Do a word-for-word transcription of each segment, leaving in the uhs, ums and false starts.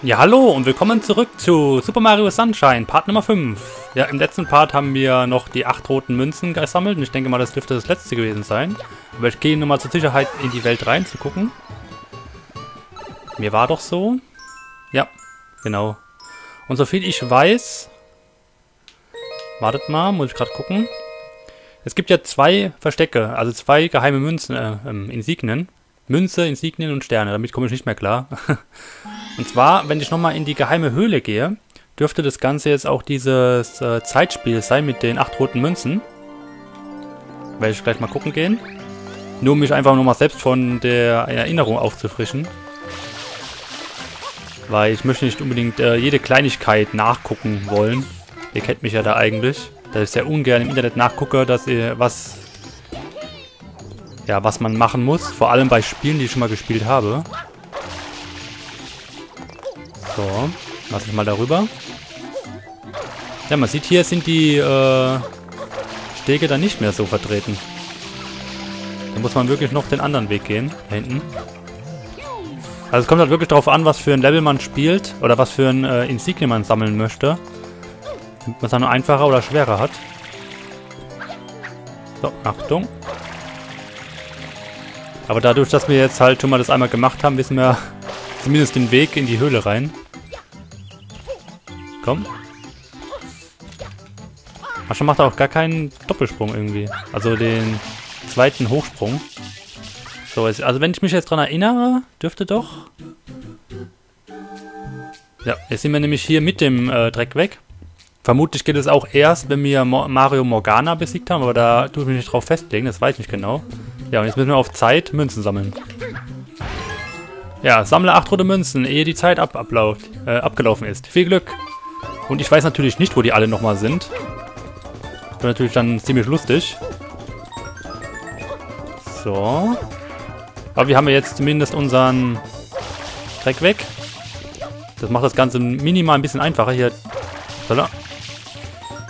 Ja, hallo und willkommen zurück zu Super Mario Sunshine, Part Nummer fünf. Ja, im letzten Part haben wir noch die acht roten Münzen gesammelt und ich denke mal, das dürfte das letzte gewesen sein. Aber ich gehe nur mal zur Sicherheit in die Welt rein, zu gucken. Mir war doch so. Ja, genau. Und soviel ich weiß... Wartet mal, muss ich gerade gucken. Es gibt ja zwei Verstecke, also zwei geheime Münzen, äh, ähm, Insignien. Münze, Insignien und Sterne, damit komme ich nicht mehr klar. Und zwar, wenn ich nochmal in die geheime Höhle gehe, dürfte das Ganze jetzt auch dieses äh, Zeitspiel sein mit den acht roten Münzen. Werde ich gleich mal gucken gehen. Nur um mich einfach nochmal selbst von der Erinnerung aufzufrischen. Weil ich möchte nicht unbedingt äh, jede Kleinigkeit nachgucken wollen. Ihr kennt mich ja da eigentlich, dass ich sehr ungern im Internet nachgucke, dass ihr was... Ja, was man machen muss. Vor allem bei Spielen, die ich schon mal gespielt habe. So, lass ich mal darüber. Ja, man sieht, hier sind die äh, Stege dann nicht mehr so vertreten. Da muss man wirklich noch den anderen Weg gehen. Da hinten. Also es kommt halt wirklich darauf an, was für ein Level man spielt. Oder was für ein äh, Insignien man sammeln möchte. Damit man es dann einfacher oder schwerer hat. So, Achtung. Aber dadurch, dass wir jetzt halt schon mal das einmal gemacht haben, wissen wir zumindest den Weg in die Höhle rein. Komm. Ach, schon macht er auch gar keinen Doppelsprung irgendwie. Also den zweiten Hochsprung. So, also wenn ich mich jetzt dran erinnere, dürfte doch... Ja, jetzt sind wir nämlich hier mit dem äh, Dreckweg. Vermutlich geht es auch erst, wenn wir Mo- Mario Morgana besiegt haben, aber da tue ich mich nicht drauf festlegen, das weiß ich nicht genau. Ja, und jetzt müssen wir auf Zeit Münzen sammeln. Ja, sammle acht rote Münzen, ehe die Zeit ab ablaut, äh, abgelaufen ist. Viel Glück! Und ich weiß natürlich nicht, wo die alle nochmal sind. Das wird natürlich dann ziemlich lustig. So. Aber wir haben ja jetzt zumindest unseren Dreck weg. Das macht das Ganze minimal ein bisschen einfacher, hier,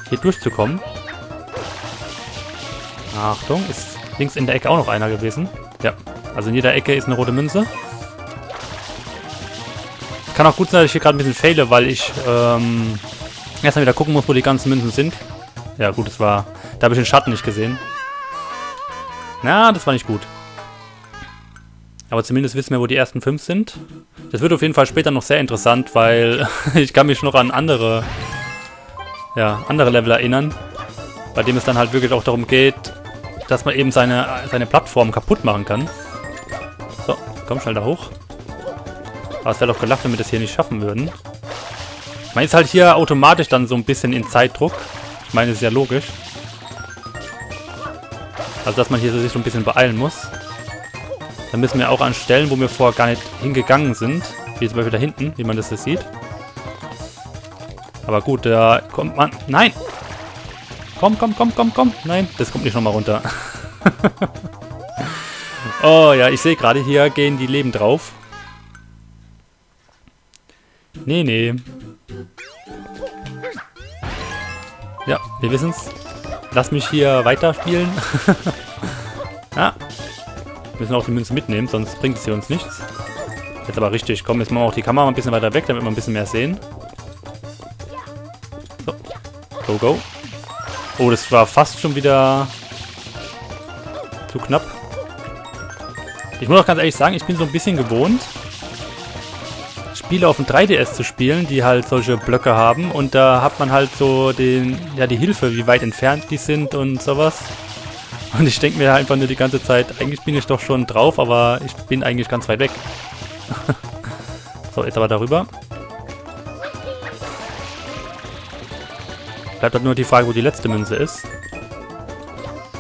hier durchzukommen. Achtung, ist... Links in der Ecke auch noch einer gewesen. Ja, also in jeder Ecke ist eine rote Münze. Kann auch gut sein, dass ich hier gerade ein bisschen faile, weil ich ähm, erstmal wieder gucken muss, wo die ganzen Münzen sind. Ja gut, das war... Da habe ich den Schatten nicht gesehen. Na, das war nicht gut. Aber zumindest wissen wir, wo die ersten fünf sind. Das wird auf jeden Fall später noch sehr interessant, weil ich kann mich noch an andere... Ja, andere Level erinnern. Bei dem es dann halt wirklich auch darum geht... dass man eben seine, seine Plattform kaputt machen kann. So, komm schnell da hoch. Aber es wäre doch gelacht, wenn wir das hier nicht schaffen würden. Man ist halt hier automatisch dann so ein bisschen in Zeitdruck. Ich meine, das ist ja logisch. Also, dass man hier so sich so ein bisschen beeilen muss. Dann müssen wir auch an Stellen, wo wir vorher gar nicht hingegangen sind. Wie zum Beispiel da hinten, wie man das hier sieht. Aber gut, da kommt man... Nein! Komm, komm, komm, komm, komm. Nein, das kommt nicht nochmal runter. Oh ja, ich sehe gerade, hier gehen die Leben drauf. Nee, nee. Ja, wir wissen's. Lass mich hier weiterspielen. Ja. Wir müssen auch die Münze mitnehmen, sonst bringt es hier uns nichts. Jetzt aber richtig. Komm, jetzt machen wir auch die Kamera ein bisschen weiter weg, damit wir ein bisschen mehr sehen. So. Go, go. Oh, das war fast schon wieder zu knapp. Ich muss auch ganz ehrlich sagen, ich bin so ein bisschen gewohnt, Spiele auf dem drei D S zu spielen, die halt solche Blöcke haben. Und da hat man halt so den, ja, die Hilfe, wie weit entfernt die sind und sowas. Und ich denke mir einfach nur die ganze Zeit, eigentlich bin ich doch schon drauf, aber ich bin eigentlich ganz weit weg. So, jetzt aber darüber. Bleibt halt nur die Frage, wo die letzte Münze ist.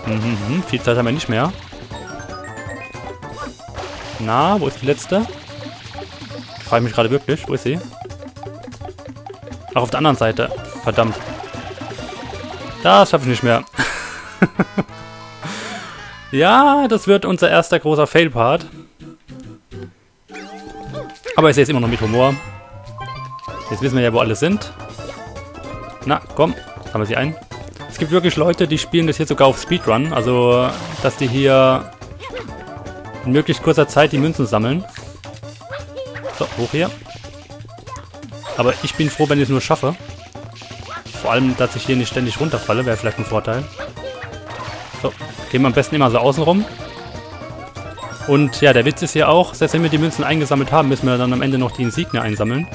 Mhm, viel Zeit haben wir nicht mehr. Na, wo ist die letzte? Ich frage mich gerade wirklich, wo ist sie? Ach, auf der anderen Seite. Verdammt. Das schaffe ich nicht mehr. Ja, das wird unser erster großer Fail-Part. Aber ich sehe es immer noch mit Humor. Jetzt wissen wir ja, wo alle sind. Na, komm. Haben wir sie ein. Es gibt wirklich Leute, die spielen das hier sogar auf Speedrun. Also, dass die hier in möglichst kurzer Zeit die Münzen sammeln. So, hoch hier. Aber ich bin froh, wenn ich es nur schaffe. Vor allem, dass ich hier nicht ständig runterfalle, wäre vielleicht ein Vorteil. So, gehen wir am besten immer so außen rum. Und ja, der Witz ist hier auch, selbst wenn wir die Münzen eingesammelt haben, müssen wir dann am Ende noch die Insignien einsammeln.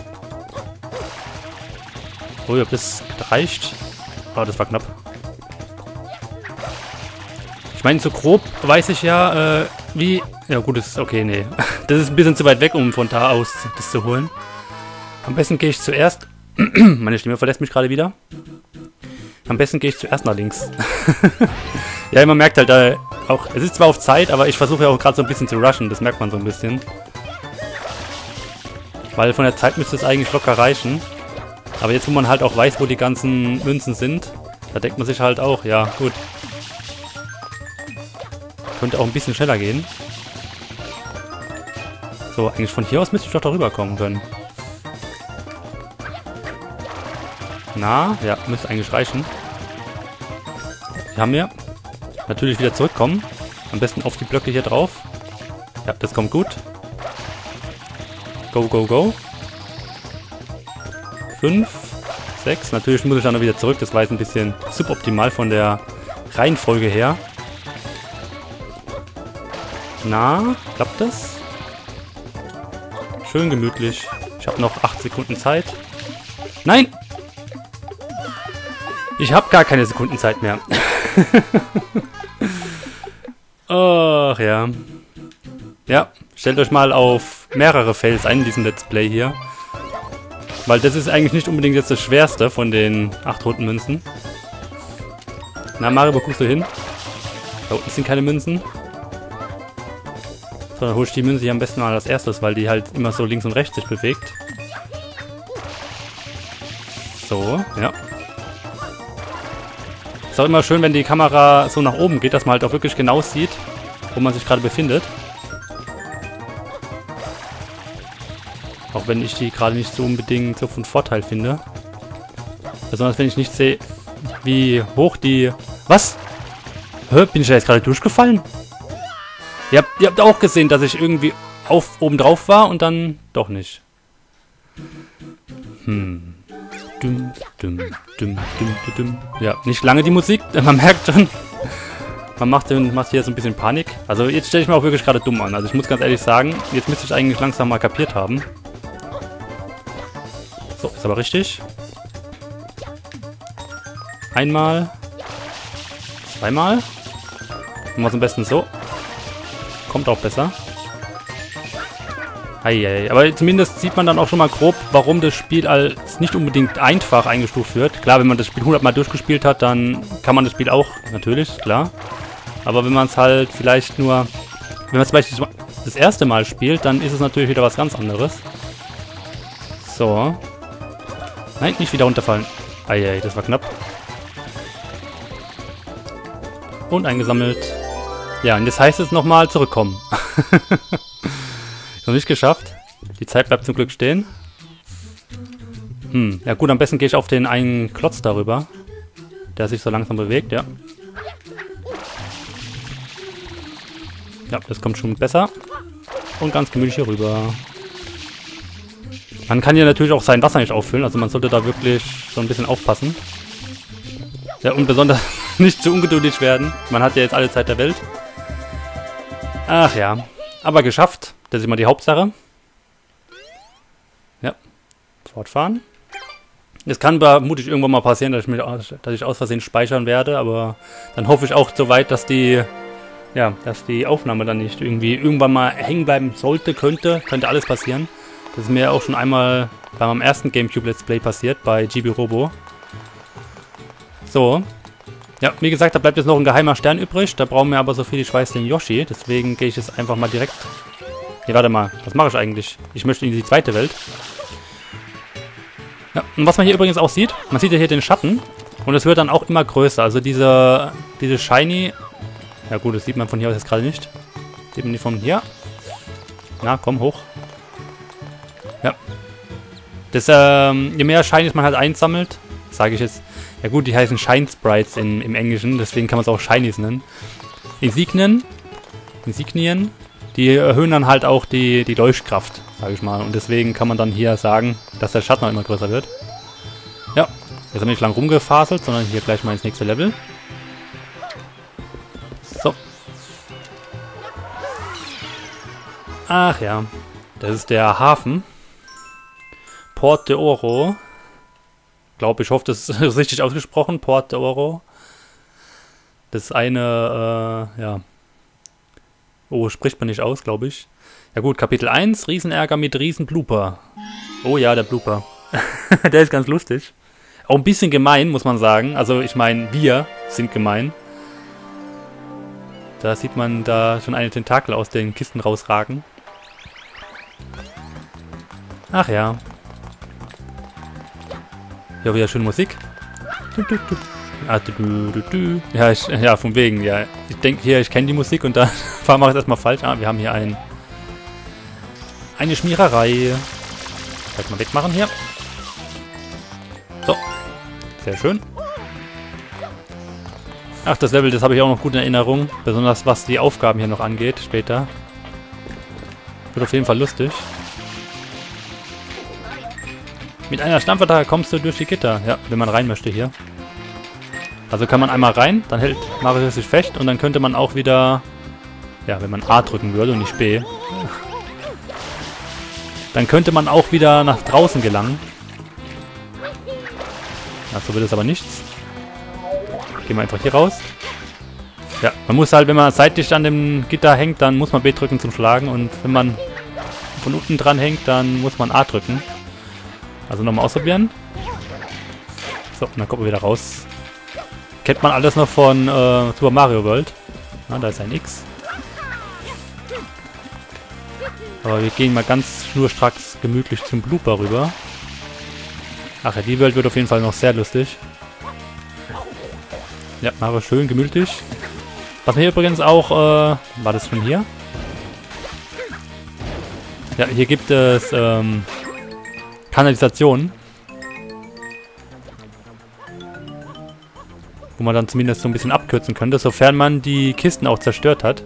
Oh, ob das reicht? Oh, das war knapp. Ich meine, so grob weiß ich ja, äh, wie... Ja gut, das ist okay, nee. Das ist ein bisschen zu weit weg, um von da aus das zu holen. Am besten gehe ich zuerst... Meine Stimme verlässt mich gerade wieder. Am besten gehe ich zuerst nach links. Ja, man merkt halt äh, auch... Es ist zwar auf Zeit, aber ich versuche ja auch gerade so ein bisschen zu rushen. Das merkt man so ein bisschen. Weil von der Zeit müsste es eigentlich locker reichen. Aber jetzt, wo man halt auch weiß, wo die ganzen Münzen sind, da denkt man sich halt auch, ja, gut. Könnte auch ein bisschen schneller gehen. So, eigentlich von hier aus müsste ich doch darüber kommen können. Na, ja, müsste eigentlich reichen. Die haben wir. Natürlich wieder zurückkommen. Am besten auf die Blöcke hier drauf. Ja, das kommt gut. Go, go, go. fünf, sechs. Natürlich muss ich dann wieder zurück. Das war jetzt ein bisschen suboptimal von der Reihenfolge her. Na, klappt das? Schön gemütlich. Ich habe noch acht Sekunden Zeit. Nein! Ich habe gar keine Sekunden Zeit mehr. Ach ja. Ja, stellt euch mal auf mehrere Fails ein in diesem Let's Play hier. Weil das ist eigentlich nicht unbedingt jetzt das Schwerste von den acht roten Münzen. Na Mario, wo guckst du hin? Da unten sind keine Münzen. So, dann hole ich die Münze hier am besten mal als erstes, weil die halt immer so links und rechts sich bewegt. So, ja. Ist auch immer schön, wenn die Kamera so nach oben geht, dass man halt auch wirklich genau sieht, wo man sich gerade befindet. Auch wenn ich die gerade nicht so unbedingt so von Vorteil finde. Besonders wenn ich nicht sehe, wie hoch die... Was? Hä? Bin ich da jetzt gerade durchgefallen? Ihr habt, ihr habt auch gesehen, dass ich irgendwie auf, oben drauf war und dann doch nicht. Hm. Dum, dum, dum, dum, dum. Ja, nicht lange die Musik. Man merkt schon, man macht, macht hier so ein bisschen Panik. Also jetzt stelle ich mir auch wirklich gerade dumm an. Also ich muss ganz ehrlich sagen, jetzt müsste ich eigentlich langsam mal kapiert haben. So, ist aber richtig. Einmal. Zweimal. Machen wir es am besten so. Kommt auch besser. Eieiei. Aber zumindest sieht man dann auch schon mal grob, warum das Spiel als nicht unbedingt einfach eingestuft wird. Klar, wenn man das Spiel hundert Mal durchgespielt hat, dann kann man das Spiel auch, natürlich, klar. Aber wenn man es halt vielleicht nur... Wenn man es vielleicht das erste Mal spielt, dann ist es natürlich wieder was ganz anderes. So. Nein, nicht wieder runterfallen. Eieiei, das war knapp. Und eingesammelt. Ja, und jetzt heißt es nochmal zurückkommen. Noch nicht geschafft. Die Zeit bleibt zum Glück stehen. Hm, ja gut, am besten gehe ich auf den einen Klotz darüber. Der sich so langsam bewegt, ja. Ja, das kommt schon besser. Und ganz gemütlich hier rüber. Man kann hier natürlich auch sein Wasser nicht auffüllen, also man sollte da wirklich so ein bisschen aufpassen. Ja, und besonders nicht zu ungeduldig werden. Man hat ja jetzt alle Zeit der Welt. Ach ja, aber geschafft. Das ist immer die Hauptsache. Ja, fortfahren. Es kann vermutlich irgendwann mal passieren, dass ich, mich, dass ich aus Versehen speichern werde, aber dann hoffe ich auch soweit, dass die, ja, dass die Aufnahme dann nicht irgendwie irgendwann mal hängen bleiben sollte, könnte. Könnte alles passieren. Das ist mir auch schon einmal bei meinem ersten GameCube Let's Play passiert, bei G B Robo. So. Ja, wie gesagt, da bleibt jetzt noch ein geheimer Stern übrig. Da brauchen wir aber so viel, ich weiß, den Yoshi. Deswegen gehe ich jetzt einfach mal direkt... Ne, warte mal. Was mache ich eigentlich? Ich möchte in die zweite Welt. Ja, und was man hier übrigens auch sieht, man sieht ja hier den Schatten. Und es wird dann auch immer größer. Also diese, diese Shiny... Ja gut, das sieht man von hier aus jetzt gerade nicht. Sieht man die von hier? Na, komm, hoch. Ja. Das, ähm, je mehr Shinies man halt einsammelt, sage ich jetzt... Ja gut, die heißen Shinesprites in, im Englischen, deswegen kann man es auch Shinies nennen. Insignien, Insignien, die erhöhen dann halt auch die, die Leuchtkraft. sage ich mal. Und deswegen kann man dann hier sagen, dass der Schatten auch immer größer wird. Ja, jetzt haben wir nicht lang rumgefaselt, sondern hier gleich mal ins nächste Level. So. Ach ja, das ist der Hafen. Port de Oro. Ich glaube, ich hoffe, das ist richtig ausgesprochen. Port de Oro. Das ist eine, äh, ja... Oh, spricht man nicht aus, glaube ich. Ja gut, Kapitel eins, Riesenärger mit Riesenblooper. Oh ja, der Blooper. Der ist ganz lustig. Auch ein bisschen gemein, muss man sagen. Also ich meine, wir sind gemein. Da sieht man da schon eine Tentakel aus den Kisten rausragen. Ach ja. Ja, wieder schöne Musik. Ja, ich, ja, von wegen, ja. Ich denke hier, ich kenne die Musik und dann mache ich es erstmal falsch. Ah, wir haben hier ein, eine Schmiererei. Vielleicht mal wegmachen hier. So. Sehr schön. Ach, das Level, das habe ich auch noch gut in Erinnerung. Besonders was die Aufgaben hier noch angeht, später. Wird auf jeden Fall lustig. Mit einer Stampfattacke kommst du durch die Gitter. Ja, wenn man rein möchte hier. Also kann man einmal rein, dann hält Mario sich fest und dann könnte man auch wieder, ja, wenn man A drücken würde und nicht B, dann könnte man auch wieder nach draußen gelangen. Ja, so wird es aber nichts. Gehen wir einfach hier raus. Ja, man muss halt, wenn man seitlich an dem Gitter hängt, dann muss man B drücken zum Schlagen und wenn man von unten dran hängt, dann muss man A drücken. Also nochmal ausprobieren. So, und dann kommen wir wieder raus. Kennt man alles noch von äh, Super Mario World. Na, da ist ein X. Aber wir gehen mal ganz schnurstracks gemütlich zum Blooper rüber. Ach ja, die Welt wird auf jeden Fall noch sehr lustig. Ja, Mario schön gemütlich. Was mir übrigens auch... Äh, war das schon hier? Ja, hier gibt es ähm, Kanalisationen. Wo man dann zumindest so ein bisschen abkürzen könnte, sofern man die Kisten auch zerstört hat.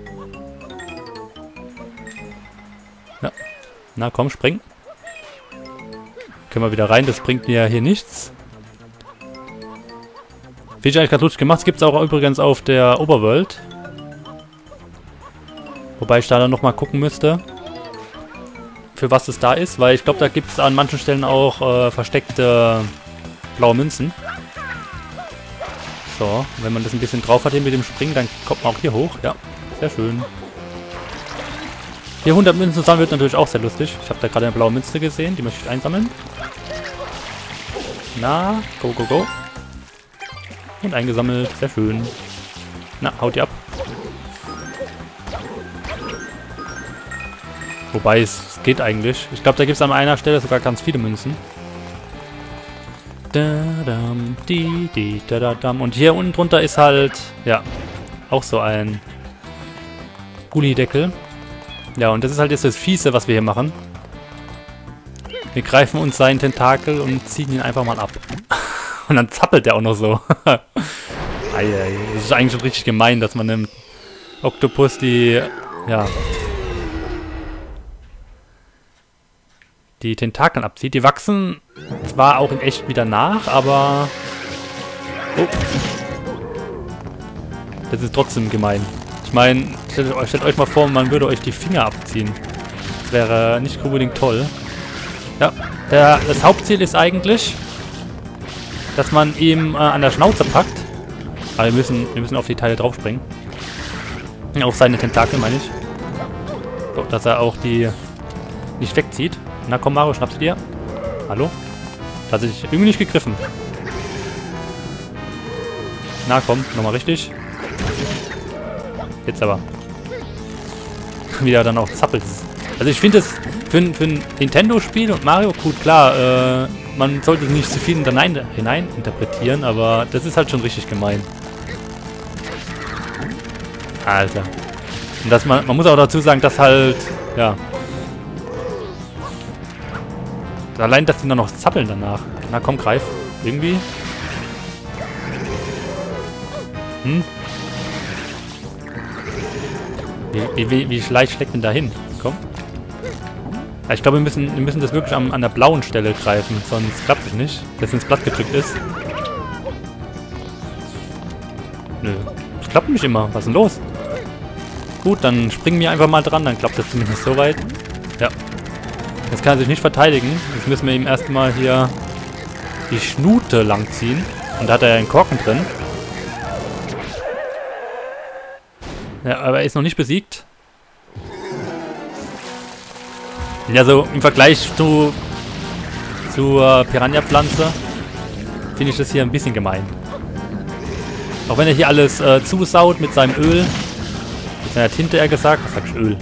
Ja. Na komm, spring. Können wir wieder rein, das bringt mir ja hier nichts. Finde ich eigentlich ganz lustig gemacht, das gibt es auch übrigens auf der Oberwelt. Wobei ich da dann nochmal gucken müsste, für was es da ist, weil ich glaube, da gibt es an manchen Stellen auch äh, versteckte blaue Münzen. So, wenn man das ein bisschen drauf hat hier mit dem Springen, dann kommt man auch hier hoch. Ja, sehr schön. Hier hundert Münzen zusammen wird natürlich auch sehr lustig. Ich habe da gerade eine blaue Münze gesehen, die möchte ich einsammeln. Na, go, go, go. Und eingesammelt, sehr schön. Na, haut die ab. Wobei, es geht eigentlich. Ich glaube, da gibt es an einer Stelle sogar ganz viele Münzen. Und hier unten drunter ist halt, ja, auch so ein Gullideckel. Ja, und das ist halt jetzt das Fiese, was wir hier machen. Wir greifen uns seinen Tentakel und ziehen ihn einfach mal ab. Und dann zappelt der auch noch so. Das ist eigentlich schon richtig gemein, dass man einem Oktopus die, ja, die Tentakeln abzieht. Die wachsen... Zwar auch in echt wieder nach, aber... Oh. Das ist trotzdem gemein. Ich meine, stellt, stellt euch mal vor, man würde euch die Finger abziehen. Das wäre nicht unbedingt toll. Ja, der, das Hauptziel ist eigentlich, dass man ihm äh, an der Schnauze packt. Aber wir müssen, wir müssen auf die Teile draufspringen. Auf seine Tentakel, meine ich. So, dass er auch die nicht wegzieht. Na komm, Mario, schnappst du dir? Hallo? Da hat sich irgendwie nicht gegriffen. Na komm, nochmal richtig. Jetzt aber. Wieder dann auch zappelt. Also ich finde es für, für ein Nintendo-Spiel und Mario gut, klar, äh, man sollte nicht zu viel hinein, hinein interpretieren, aber das ist halt schon richtig gemein. Alter. Und dass man, man muss auch dazu sagen, dass halt, ja... Allein, dass die dann noch zappeln danach. Na komm, greif. Irgendwie. Hm? Wie, wie, wie leicht schlägt denn da hin? Komm. Ich glaube, wir müssen, wir müssen das wirklich an, an der blauen Stelle greifen, sonst klappt es nicht. Jetzt, wenn es platt gedrückt ist. Nö, das klappt nicht immer. Was ist denn los? Gut, dann springen wir einfach mal dran, dann klappt das zumindest soweit. Ja. Jetzt kann er sich nicht verteidigen. Jetzt müssen wir ihm erstmal hier die Schnute langziehen. Und da hat er ja einen Korken drin. Ja, aber er ist noch nicht besiegt. Ja, so im Vergleich zu zur Piranha-Pflanze finde ich das hier ein bisschen gemein. Auch wenn er hier alles äh, zusaut mit seinem Öl. Mit seiner Tinte, eher gesagt. Was sag ich? Öl.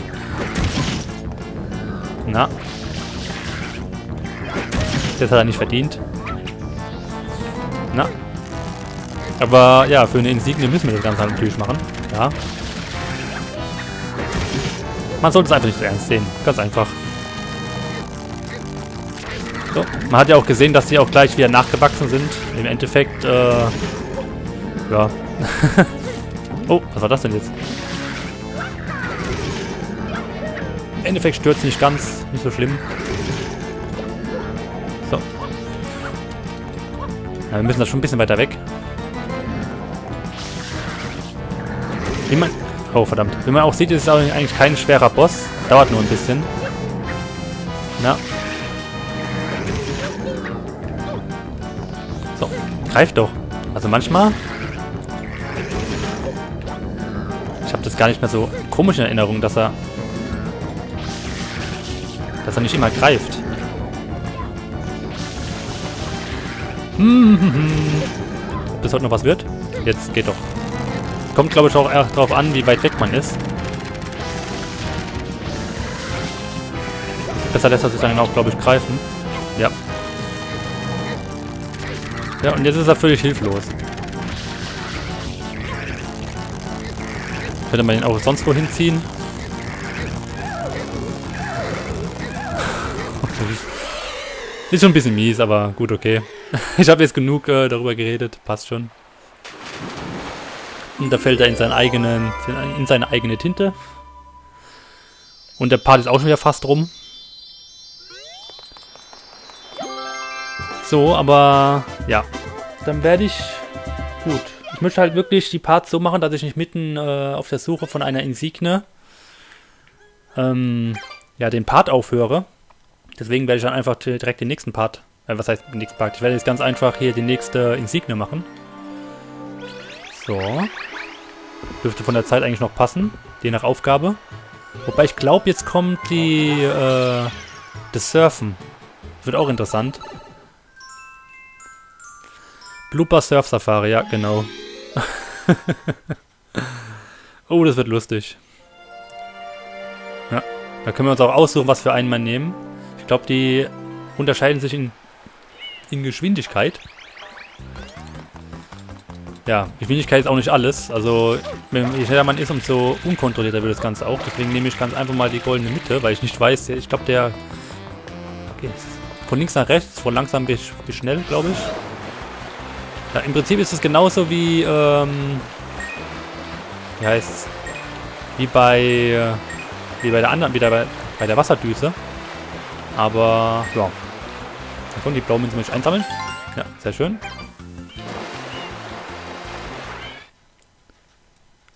Na. Das hat er nicht verdient. Na. Aber ja, für eine Insignie müssen wir das Ganze natürlich machen. Ja. Man sollte es einfach nicht so ernst sehen. Ganz einfach. So. Man hat ja auch gesehen, dass sie auch gleich wieder nachgewachsen sind. Im Endeffekt, äh... ja. Oh, was war das denn jetzt? Im Endeffekt stört es nicht ganz. Nicht so schlimm. So. Ja, wir müssen das schon ein bisschen weiter weg. Wie man... Oh, verdammt. Wie man auch sieht, ist es eigentlich kein schwerer Boss. Dauert nur ein bisschen. Na... Greift doch. Also manchmal... Ich habe das gar nicht mehr so komisch in Erinnerung, dass er... Dass er nicht immer greift. Hm, hm, hm. Ob das heute noch was wird? Jetzt geht doch. Kommt, glaube ich, auch darauf an, wie weit weg man ist. Besser lässt er sich dann auch, glaube ich, greifen. Ja. Ja, und jetzt ist er völlig hilflos. Könnte man ihn auch sonst wohin ziehen? Ist schon ein bisschen mies, aber gut, okay. Ich habe jetzt genug äh, darüber geredet, passt schon. Und da fällt er in seinen eigenen, in seine eigene Tinte. Und der Part ist auch schon wieder fast rum. So, aber ja, dann werde ich, gut, ich möchte halt wirklich die Parts so machen, dass ich nicht mitten äh, auf der Suche von einer Insigne ähm, ja, den Part aufhöre. Deswegen werde ich dann einfach direkt den nächsten Part, äh, was heißt den nächsten Part, ich werde jetzt ganz einfach hier die nächste Insigne machen. So, dürfte von der Zeit eigentlich noch passen, je nach Aufgabe. Wobei ich glaube, jetzt kommt die, äh, das Surfen, das wird auch interessant. Blooper Surf Safari, ja, genau. Oh, das wird lustig. Ja, da können wir uns auch aussuchen, was für einen man nehmen. Ich glaube, die unterscheiden sich in, in Geschwindigkeit. Ja, Geschwindigkeit ist auch nicht alles. Also, je schneller man ist, umso unkontrollierter wird das Ganze auch. Deswegen nehme ich ganz einfach mal die goldene Mitte, weil ich nicht weiß, ich glaube, der... Okay, von links nach rechts, von langsam bis, bis schnell, glaube ich. Ja, im Prinzip ist es genauso wie, ähm, wie heißt's, wie bei, äh, wie bei der anderen, wieder bei, bei der Wasserdüse. Aber, ja. So, die blauen Münzen muss ich einsammeln. Ja, sehr schön.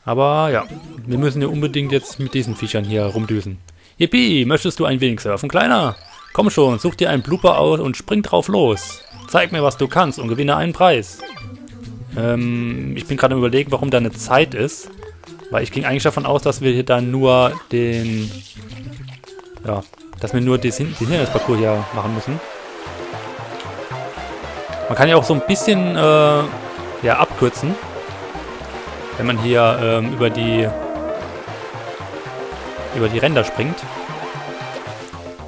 Aber, ja, wir müssen ja unbedingt jetzt mit diesen Viechern hier rumdüsen. Yippie, möchtest du ein wenig surfen, Kleiner? Komm schon, such dir einen Blooper aus und spring drauf los. Zeig mir, was du kannst und gewinne einen Preis. Ähm, ich bin gerade am Überlegen, warum da eine Zeit ist. Weil ich ging eigentlich davon aus, dass wir hier dann nur den... Ja, dass wir nur den Hindernisparcours hier machen müssen. Man kann ja auch so ein bisschen, äh, ja, abkürzen. Wenn man hier, ähm, über die... über die Ränder springt.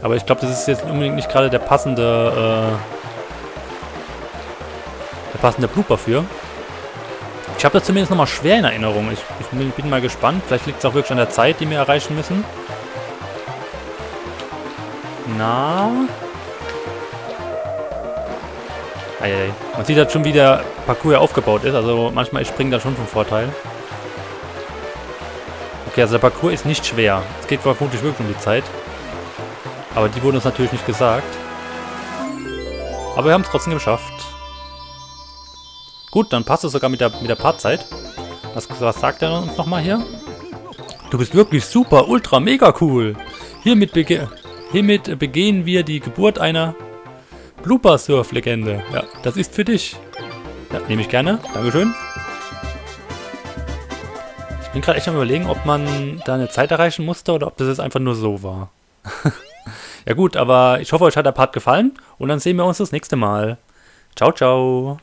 Aber ich glaube, das ist jetzt unbedingt nicht gerade der passende, äh... passender Blooper für. Ich habe das zumindest nochmal schwer in Erinnerung. Ich, ich bin mal gespannt. Vielleicht liegt es auch wirklich an der Zeit, die wir erreichen müssen. Na? Eieiei. Man sieht halt schon, wie der Parcours aufgebaut ist. Also manchmal springt da schon vom Vorteil. Okay, also der Parcours ist nicht schwer. Es geht vermutlich wirklich um die Zeit. Aber die wurden uns natürlich nicht gesagt. Aber wir haben es trotzdem geschafft. Gut, dann passt es sogar mit der, mit der Partzeit. Was, was sagt er uns nochmal hier? Du bist wirklich super, ultra, mega cool. Hiermit, bege hiermit begehen wir die Geburt einer Blooper Surf Legende. Ja, das ist für dich. Ja, nehme ich gerne. Dankeschön. Ich bin gerade echt am Überlegen, ob man da eine Zeit erreichen musste oder ob das jetzt einfach nur so war. Ja gut, aber ich hoffe, euch hat der Part gefallen und dann sehen wir uns das nächste Mal. Ciao, ciao.